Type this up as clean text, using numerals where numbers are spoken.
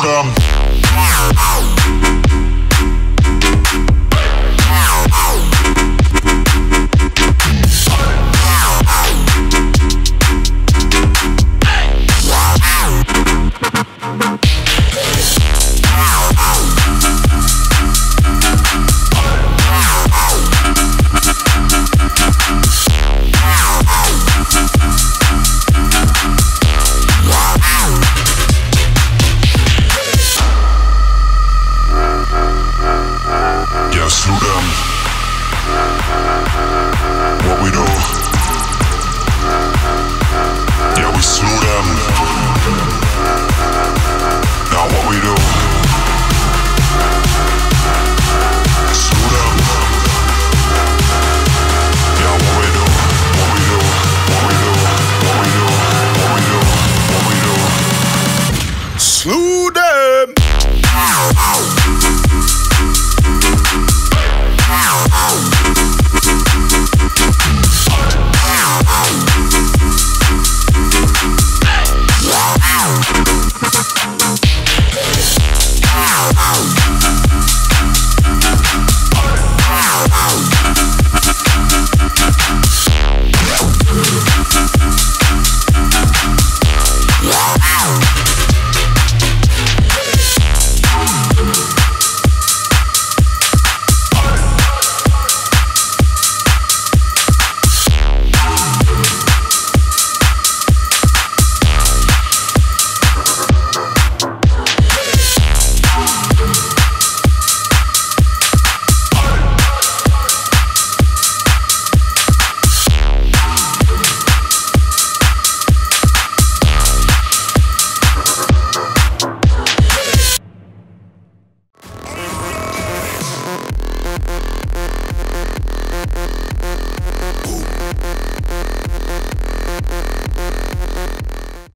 Kingdom.